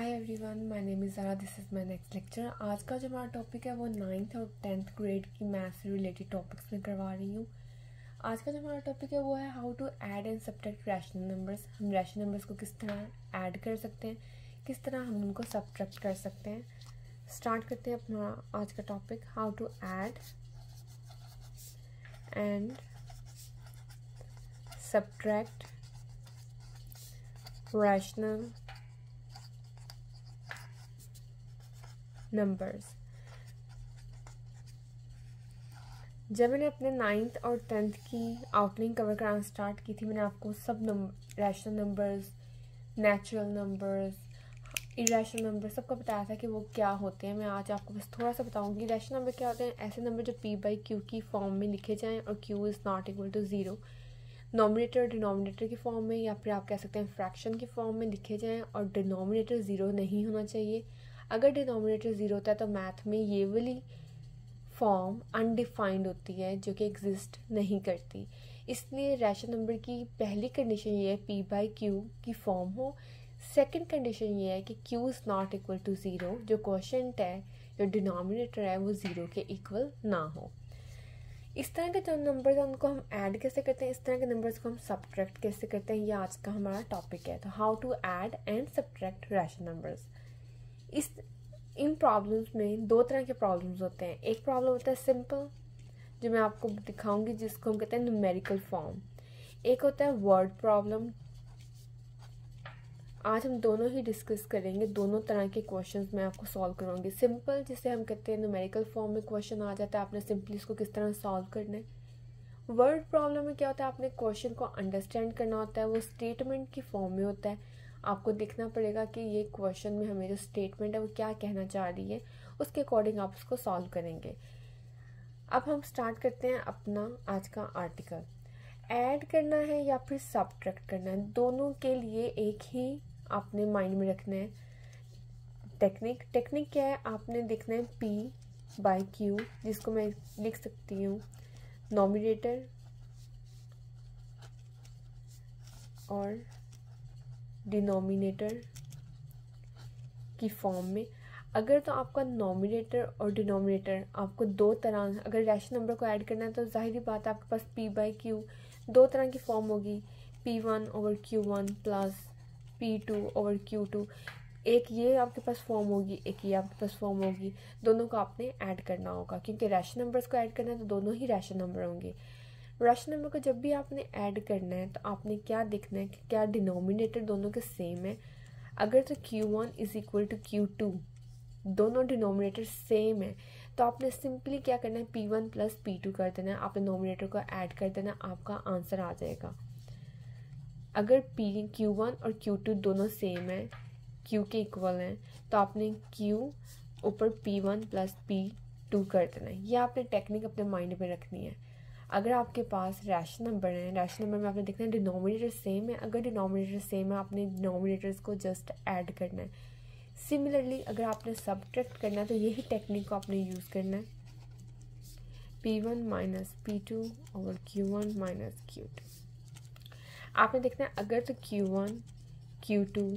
Hi everyone, my name is Zara. This is my next lecture. आज का जो हमारा टॉपिक है वो 9th और 10th ग्रेड की मैथ्स से रिलेटेड टॉपिक्स में करवा रही हूँ। आज का जो हमारा टॉपिक है वो है how to add and subtract rational numbers. हम रैशनल नंबर्स को किस तरह ऐड कर सकते हैं, किस तरह हम उनको सब्ट्रैक्ट कर सकते हैं। स्टार्ट करते हैं अपना आज का topic, how to add and subtract rational numbers. जब मैंने अपने 9th और 10th की आउटलाइन कवर कराना स्टार्ट की थी, मैंने आपको सब rational numbers, natural numbers, irrational numbers सबको बताया था कि वो क्या होते हैं। मैं आज आपको बस थोड़ा सा बताऊंगी रैशनल नंबर क्या होते हैं। ऐसे नंबर जो p/q की फॉर्म में लिखे जाएं और q ≠ 0, नॉमिनेटर डिनोमिनेटर की फॉर्म में या फिर आप कह सकते हैं फ्रैक्शन की फॉर्म में लिखे जाएँ, और डिनोमिनेटर 0 नहीं होना चाहिए। अगर डिनोमिनेटर 0 होता है तो मैथ में ये वाली फॉर्म अनडिफाइंड होती है, जो कि एग्जिस्ट नहीं करती। इसलिए रैशनल नंबर की पहली कंडीशन ये है p/q की फॉर्म हो। सेकंड कंडीशन ये है कि q ≠ 0, जो क्वोशंट है, जो डिनोमिनेटर है, वो 0 के इक्वल ना हो। इस तरह के जो नंबर्स हैं उनको हम ऐड कैसे करते हैं, इस तरह के नंबर्स को हम सब्ट्रैक्ट कैसे करते हैं, ये आज का हमारा टॉपिक है। तो how to add and subtract rational numbers. इन प्रॉब्लम्स में दो तरह के प्रॉब्लम्स होते हैं। एक प्रॉब्लम होता है सिंपल, जो मैं आपको दिखाऊंगी, जिसको हम कहते हैं न्यूमेरिकल फॉर्म। एक होता है वर्ड प्रॉब्लम। आज हम दोनों ही डिस्कस करेंगे, दोनों तरह के क्वेश्चंस मैं आपको सॉल्व करवाऊंगी। सिंपल, जिसे हम कहते हैं न्यूमेरिकल फॉर्म में क्वेश्चन आ जाता है, आपने सिंपली इसको किस तरह सॉल्व करना है। वर्ड प्रॉब्लम में क्या होता है, आपने क्वेश्चन को अंडरस्टैंड करना होता है। वो स्टेटमेंट की फॉर्म में होता है। आपको देखना पड़ेगा कि ये क्वेश्चन में हमें जो स्टेटमेंट है वो क्या कहना चाह रही है, उसके अकॉर्डिंग आप उसको सॉल्व करेंगे। अब हम स्टार्ट करते हैं अपना आज का आर्टिकल। ऐड करना है या फिर सब्ट्रैक्ट करना है, दोनों के लिए एक ही आपने माइंड में रखना है टेक्निक क्या है। आपने देखना है p/q, जिसको मैं लिख सकती हूँ नॉमिनेटर और डिनोमिनेटर की फॉर्म में। अगर तो आपका नॉमिनेटर और डिनोमिनेटर आपको दो तरह, अगर रैशनल नंबर को ऐड करना है तो जाहिर बात है आपके पास p/q दो तरह की फॉर्म होगी, p1/q1 + p2/q2। एक ये आपके पास फॉर्म होगी, एक ये आपके पास फॉर्म होगी। दोनों को आपने ऐड करना होगा, क्योंकि रैशनल नंबर्स को ऐड करना है तो दोनों ही रैशनल नंबर होंगे। रैशनल नंबर को जब भी आपने ऐड करना है तो आपने क्या देखना है कि क्या डिनोमिनेटर दोनों के सेम है। अगर तो q1 = q2 दोनों डिनोमिनेटर सेम है, तो आपने सिंपली क्या करना है, p1 + p2 कर देना है। आपने डिनोमिनेटर को ऐड कर देना, आपका आंसर आ जाएगा। अगर q1 और q2 दोनों सेम है, q के इक्वल हैं, तो आपने q ऊपर p1 + p2 कर देना है। यह आपने टेक्निक अपने माइंड में रखनी है। अगर आपके पास रैशनल नंबर है, रैशनल नंबर में आपने देखना है डिनोमिनेटर सेम है। अगर डिनोमिनेटर सेम है, आपने डिनोमिनेटर्स को जस्ट ऐड करना है। सिमिलरली अगर आपने सब्ट्रैक्ट करना है तो यही टेक्निक को आपने यूज़ करना है, p1 - p2/q1 - q2। आपने देखना है अगर तो q1 q2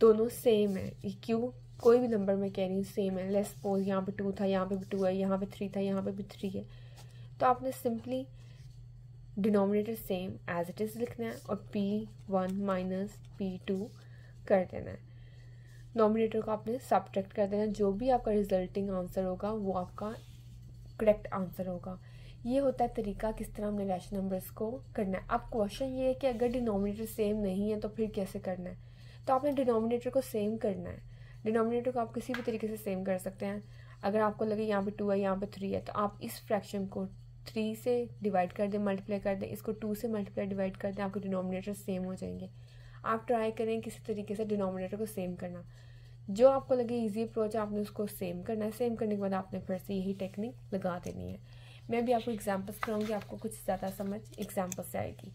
दोनों सेम है, q कोई भी नंबर में कह रही हूँ सेम है, लेट्स सपोज यहाँ पे 2 था, यहाँ पे भी 2 है, यहाँ पे 3 था, यहाँ पे भी 3 है, तो आपने simply denominator same as it is लिखना है और p1 - p2 कर देना है। नॉमिनेटर को आपने सब्ट्रैक्ट कर देना है। जो भी आपका रिजल्टिंग आंसर होगा वो आपका करेक्ट आंसर होगा। ये होता है तरीका किस तरह हमने रैशनल नंबर्स को करना है। अब क्वेश्चन ये है कि अगर डिनोमिनेटर सेम नहीं है तो फिर कैसे करना है। तो आपने डिनोमिनेटर को सेम करना है। डिनोमिनेटर को आप किसी भी तरीके से सेम कर सकते हैं। अगर आपको लगे यहाँ पे 2 है, यहाँ पे 3 है, तो आप इस फ्रैक्शन को 3 से डिवाइड कर दें, मल्टीप्लाई कर दें, इसको 2 से मल्टीप्लाई डिवाइड कर दें, आपके डिनोमिनेटर सेम हो जाएंगे। आप ट्राई करें किसी तरीके से डिनोमिनेटर को सेम करना। जो आपको लगे इजी अप्रोच है, आपने उसको सेम करना है। सेम करने के बाद आपने फिर से यही टेक्निक लगा देनी है। मैं भी आपको एग्जाम्पल्स कराऊंगी, आपको कुछ ज़्यादा समझ एग्जाम्पल से आएगी।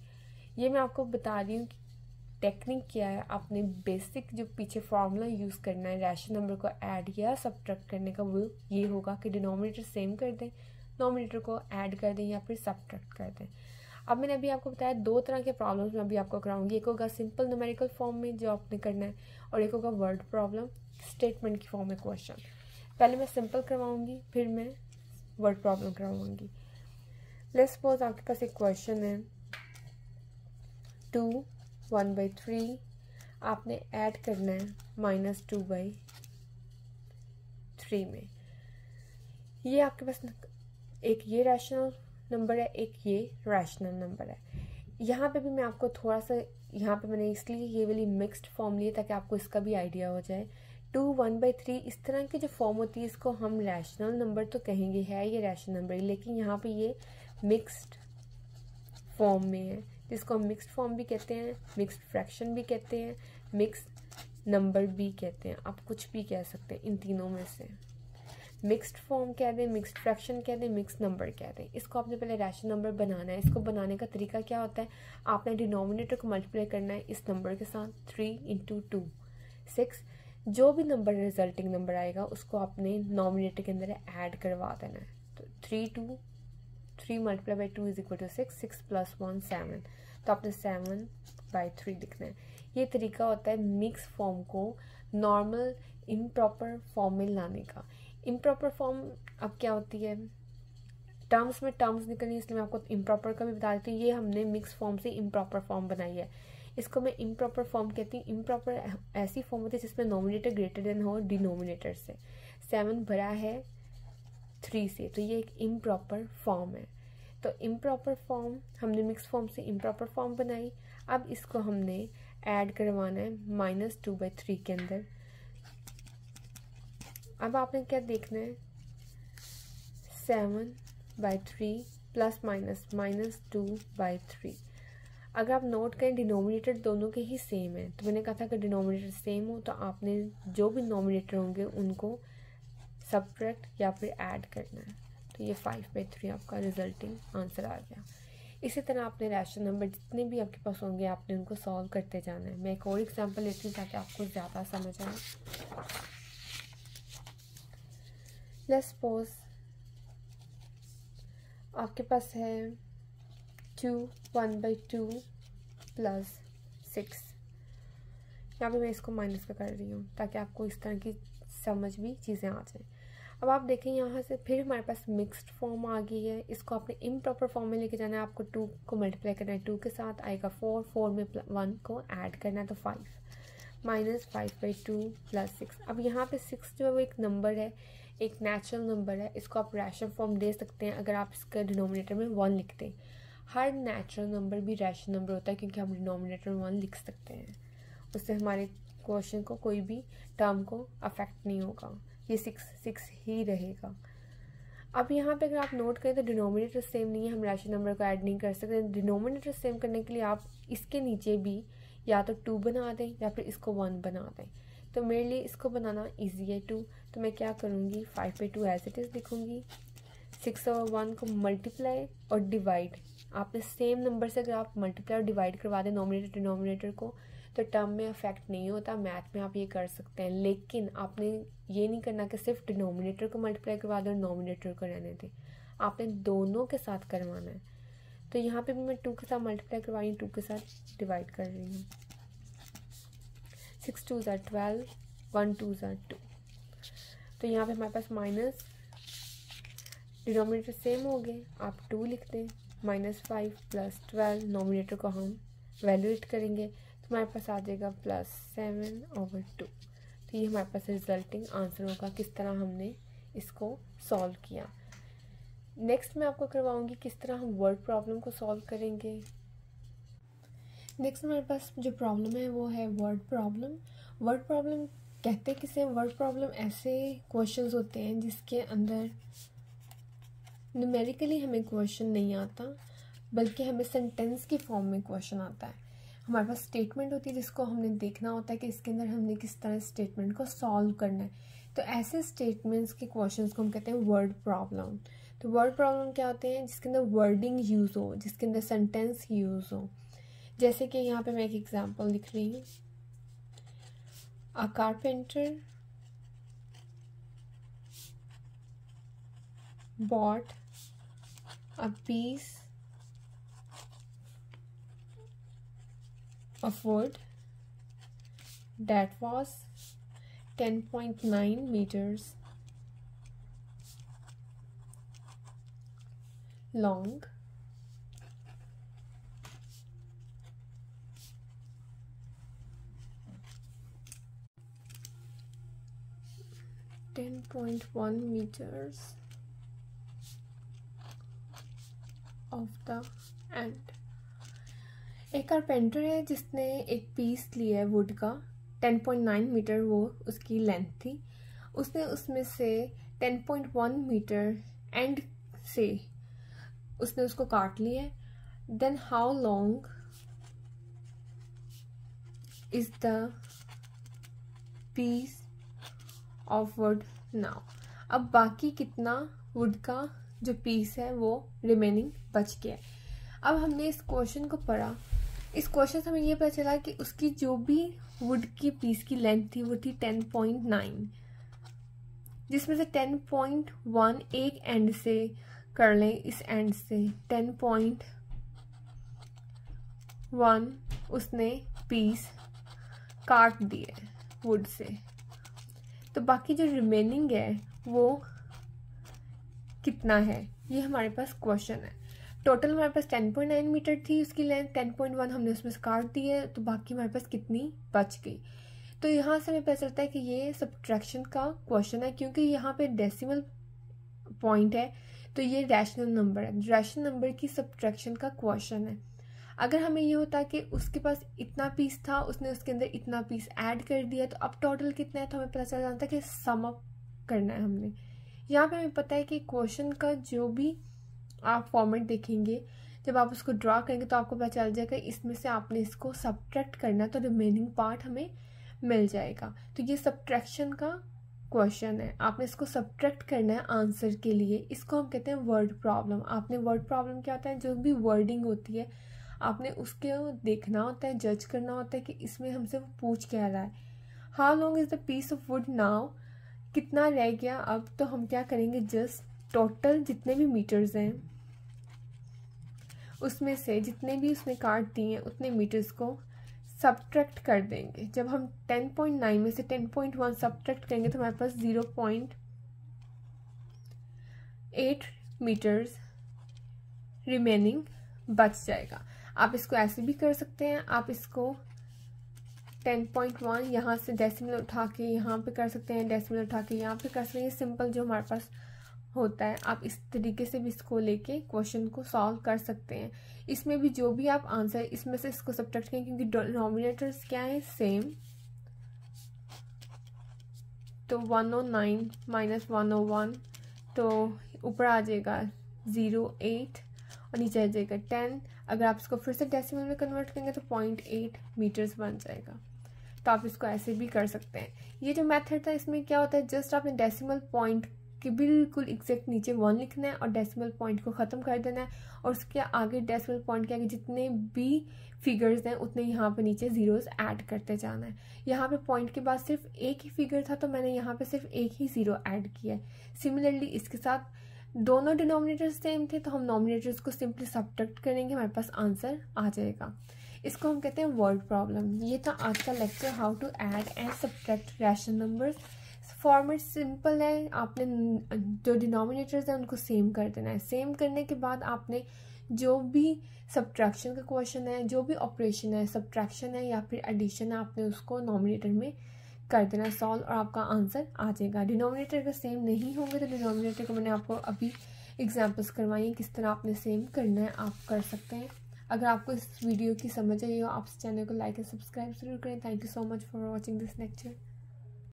ये मैं आपको बता रही हूँ कि टेक्निक क्या है। आपने बेसिक जो पीछे फार्मूला यूज़ करना है रैशनल नंबर को ऐड या सब्ट्रैक्ट करने का, वो ये होगा कि डिनोमिनेटर सेम कर दें, नॉमिनेटर को ऐड कर दें या फिर सब्ट्रैक्ट कर दें। अब मैंने अभी आपको बताया दो तरह के प्रॉब्लम्स मैं अभी आपको कराऊंगी। एक होगा सिंपल न्यूमेरिकल फॉर्म में जो आपने करना है, और एक होगा वर्ड प्रॉब्लम स्टेटमेंट की फॉर्म में क्वेश्चन। पहले मैं सिंपल करवाऊंगी, फिर मैं वर्ड प्रॉब्लम करवाऊंगी। लेट्स सपोज आपके पास एक क्वेश्चन है 2 1/3, आपने ऐड करना है -2/3 में। ये आपके पास एक ये रैशनल नंबर है, एक ये रैशनल नंबर है। यहाँ पे भी मैं आपको थोड़ा सा, यहाँ पे मैंने इसलिए ये वाली मिक्स्ड फॉर्म ली ताकि आपको इसका भी आइडिया हो जाए। 2 1/3 इस तरह की जो फॉर्म होती है इसको हम रैशनल नंबर तो कहेंगे, है ये रैशनल नंबर, लेकिन यहाँ पे ये मिक्स्ड फॉर्म में है, जिसको हम मिक्स्ड फॉर्म भी कहते हैं, मिक्स्ड फ्रैक्शन भी कहते हैं, मिक्स्ड नंबर भी कहते हैं। आप कुछ भी कह सकते हैं इन तीनों में से, मिक्स्ड फॉर्म कह दें, मिक्स्ड फ्रैक्शन कह दें, मिक्स्ड नंबर कह दें। इसको आपने पहले रैशनल नंबर बनाना है। इसको बनाने का तरीका क्या होता है, आपने डिनोमिनेटर को मल्टीप्लाई करना है इस नंबर के साथ, 3 × 2 6। जो भी नंबर रिजल्टिंग नंबर आएगा उसको आपने नॉमिनेटर के अंदर ऐड करवा देना है। तो 3 × 3 × 2 = 6, 6 + 1 7, तो आपने 7/3 लिखना है। ये तरीका होता है मिक्स फॉर्म को नॉर्मल इम्प्रॉपर फॉर्म में लाने का। इम्प्रॉपर फॉर्म अब क्या होती है, टर्म्स में टर्म्स निकलनी, इसलिए मैं आपको इम्प्रॉपर का भी बता देती हूँ। ये हमने मिक्स फॉर्म से इम्प्रॉपर फॉर्म बनाई है, इसको मैं इम्प्रॉपर फॉर्म कहती हूँ। इम्प्रॉपर ऐसी फॉर्म होती है जिसमें नॉमिनेटर ग्रेटर देन हो डिनोमिनेटर से। 7 भरा है 3 से, तो ये एक इम्प्रॉपर फॉर्म है। तो इम्प्रॉपर फॉर्म हमने मिक्स फॉर्म से इम्प्रॉपर फॉर्म बनाई। अब इसको हमने ऐड करवाना है -2/3 के अंदर। अब आपने क्या देखना है, 7/3 ± -2/3। अगर आप नोट करें डिनोमिनेटर दोनों के ही सेम है, तो मैंने कहा था कि डिनोमिनेटर सेम हो तो आपने जो भी नोमिनेटर होंगे उनको सब्ट्रैक्ट या फिर ऐड करना है। तो ये 5/3 आपका रिजल्टिंग आंसर आ गया। इसी तरह आपने रैशनल नंबर जितने भी आपके पास होंगे आपने उनको सॉल्व करते जाना है। मैं एक और एग्जांपल लेती हूँ ताकि आपको ज़्यादा समझ आए। लेट्स सपोज आपके पास है 2 1/2 + 6। यहाँ पे मैं इसको माइनस का कर रही हूँ ताकि आपको इस तरह की समझ भी चीज़ें आ जाएँ। अब आप देखें यहाँ से फिर हमारे पास मिक्स्ड फॉर्म आ गई है। इसको आपने इम्प्रॉपर फॉर्म में लेके जाना है। आपको 2 को मल्टीप्लाई करना है, 2 के साथ आएगा 4, 4 में 1 को ऐड करना है तो 5 -5/2 + 6। अब यहाँ पे 6 जो है वो एक नंबर है, एक नेचुरल नंबर है। इसको आप रैशनल फॉर्म दे सकते हैं अगर आप इसके डिनोमिनेटर में 1 लिखते हैं। हर नेचुरल नंबर भी रैशनल नंबर होता है क्योंकि हम डिनोमिनेटर में 1 लिख सकते हैं, उससे हमारे क्वेश्चन को कोई भी टर्म को अफेक्ट नहीं होगा, ये 6 6 ही रहेगा। अब यहाँ पे अगर आप नोट करें तो डिनोमिनेटर सेम नहीं है, हम रैशनल नंबर को ऐड नहीं कर सकते। डिनोमिनेटर सेम करने के लिए आप इसके नीचे भी या तो 2 बना दें या फिर इसको 1 बना दें। तो मेरे लिए इसको बनाना इजी है 2, तो मैं क्या करूँगी 5/2 एज इट इज़ लिखूँगी। 6/1 को मल्टीप्लाई और डिवाइड, आपने सेम नंबर से अगर आप मल्टीप्लाई और डिवाइड करवा दें नॉमिनेटर डिनोमिनेटर को तो टर्म में अफेक्ट नहीं होता। मैथ में आप ये कर सकते हैं, लेकिन आपने ये नहीं करना कि सिर्फ डिनोमिनेटर को मल्टीप्लाई करवा दें और नॉमिनेटर को रहने दें, आपने दोनों के साथ करवाना है। तो यहाँ पे भी मैं 2 के साथ मल्टीप्लाई करवा रही हूँ, 2 के साथ डिवाइड कर रही हूँ। 6 2s are 12, 1 2s are 2। तो यहाँ पे हमारे पास माइनस, डिनोमिनेटर सेम हो गए, आप 2 लिख दें। -5 + 12, नॉमिनेटर को हम वैल्यूएट करेंगे तो हमारे पास आ जाएगा +7/2। तो ये हमारे पास रिजल्टिंग आंसर होगा किस तरह हमने इसको सॉल्व किया। नेक्स्ट मैं आपको करवाऊंगी किस तरह हम वर्ड प्रॉब्लम को सॉल्व करेंगे। नेक्स्ट हमारे पास जो प्रॉब्लम है वो है वर्ड प्रॉब्लम। वर्ड प्रॉब्लम कहते किसे, वर्ड प्रॉब्लम ऐसे क्वेश्चंस होते हैं जिसके अंदर न्यूमेरिकली हमें क्वेश्चन नहीं आता बल्कि हमें सेंटेंस की फॉर्म में क्वेश्चन आता है। हमारे पास स्टेटमेंट होती है जिसको हमने देखना होता है कि इसके अंदर हमने किस तरह स्टेटमेंट को सॉल्व करना है। तो ऐसे स्टेटमेंट्स के क्वेश्चंस को हम कहते हैं वर्ड प्रॉब्लम। तो वर्ड प्रॉब्लम क्या होते हैं, जिसके अंदर वर्डिंग यूज़ हो, जिसके अंदर सेंटेंस यूज़ हो। जैसे कि यहाँ पे मैं एक एग्जांपल लिख रही हूँ, a carpenter bought a piece of wood that was 10.9 meters long .1 meters of the end। एक कारपेंटर है जिसने एक पीस लिया है वुड का 10.9 मीटर वो उसकी लेंथ थी, उसने उसमें से 10.1 मीटर एंड से उसने उसको काट लिया है। Then how long is the piece of wood now. अब बाकी कितना वुड का जो पीस है वो रिमेनिंग बच गया है। अब हमने इस क्वेश्चन को पढ़ा, इस क्वेश्चन से हमें ये पता चला कि उसकी जो भी वुड की पीस की लेंथ थी वो थी 10.9, जिसमें से 10.1 एक एंड से कर लें, इस एंड से 10.1 उसने पीस काट दिए वुड से, तो बाकी जो रिमेनिंग है वो कितना है ये हमारे पास क्वेश्चन है। टोटल हमारे पास 10.9 मीटर थी उसकी लेंथ, 10.1 हमने उसमें से काट दी है, तो बाकी हमारे पास कितनी बच गई। तो यहाँ से हमें पता चलता है कि ये सब्ट्रैक्शन का क्वेश्चन है, क्योंकि यहाँ पे डेसिमल पॉइंट है तो ये रैशनल नंबर है, रैशनल नंबर की सब्ट्रैक्शन का क्वेश्चन है। अगर हमें ये होता कि उसके पास इतना पीस था, उसने उसके अंदर इतना पीस ऐड कर दिया, तो अब टोटल कितना है, तो हमें पता चल जाता है कि सम अप करना है हमने। यहाँ पे हमें पता है कि क्वेश्चन का जो भी आप फॉर्मेट देखेंगे जब आप उसको ड्रा करेंगे तो आपको पता चल जाएगा इसमें से आपने इसको सब्ट्रैक्ट करना, तो रिमेनिंग पार्ट हमें मिल जाएगा। तो ये सब्ट्रैक्शन का क्वेश्चन है, आपने इसको सब्ट्रैक्ट करना है आंसर के लिए। इसको हम कहते हैं वर्ड प्रॉब्लम। आपने वर्ड प्रॉब्लम क्या होता है, जो भी वर्डिंग होती है आपने उसके देखना होता है, जज करना होता है कि इसमें हमसे वो पूछ क्या रहा है। How long is the piece of wood now, कितना रह गया अब, तो हम क्या करेंगे जस्ट टोटल जितने भी मीटर्स हैं उसमें से जितने भी उसने काट दिए हैं उतने मीटर्स को सब्ट्रैक्ट कर देंगे। जब हम 10.9 में से 10.1 सब्ट्रैक्ट करेंगे तो हमारे पास 0.8 मीटर्स रिमेनिंग बच जाएगा। आप इसको ऐसे भी कर सकते हैं, आप इसको 10.1 यहाँ से डेसिमल उठा के यहाँ पे कर सकते हैं, डेसिमल उठा के यहाँ पे कर सकते हैं। ये सिंपल जो हमारे पास होता है आप इस तरीके से भी इसको लेके क्वेश्चन को सॉल्व कर सकते हैं। इसमें भी जो भी आप आंसर इसमें से इसको सब्ट्रैक्ट करें, क्योंकि डिनोमिनेटर्स क्या है सेम, तो 109 माइनस 101 तो ऊपर आ जाएगा 08 और नीचे आ जाएगा 10। अगर आप इसको फिर से डेसिमल में कन्वर्ट करेंगे तो 0.8 मीटर्स बन जाएगा। तो आप इसको ऐसे भी कर सकते हैं। ये जो मेथड था इसमें क्या होता है, जस्ट आपने डेसिमल पॉइंट के बिल्कुल एग्जैक्ट नीचे 1 लिखना है और डेसिमल पॉइंट को ख़त्म कर देना है, और उसके आगे डेसिमल पॉइंट के आगे जितने भी फिगर्स हैं उतने यहाँ पे नीचे ज़ीरोज़ ऐड करते जाना है। यहाँ पे पॉइंट के बाद सिर्फ एक ही फिगर था तो मैंने यहाँ पे सिर्फ एक ही ज़ीरो ऐड किया है। सिमिलरली इसके साथ दोनों डिनोमिनेटर्स सेम थे तो हम नोमिनेटर्स को सिंपली सब्ट्रैक्ट करेंगे, हमारे पास आंसर आ जाएगा। इसको हम कहते हैं वर्ड प्रॉब्लम। ये था आज का lecture, how to add and subtract rational numbers. Format simple है, आपने जो डिनोमिनेटर्स हैं उनको सेम कर देना है। सेम करने के बाद आपने जो भी सब्ट्रैक्शन का क्वेश्चन है, जो भी ऑपरेशन है, सब्ट्रैक्शन है या फिर एडिशन है, आपने उसको नोमिनेटर में कर देना सॉल्व और आपका आंसर आ जाएगा। डिनोमिनेटर का सेम नहीं होंगे तो डिनोमिनेटर को मैंने आपको अभी एग्जांपल्स करवाई हैं किस तरह आपने सेम करना है, आप कर सकते हैं। अगर आपको इस वीडियो की समझ आई हो आप इस चैनल को लाइक एंड सब्सक्राइब जरूर करें। Thank you so much for watching this lecture.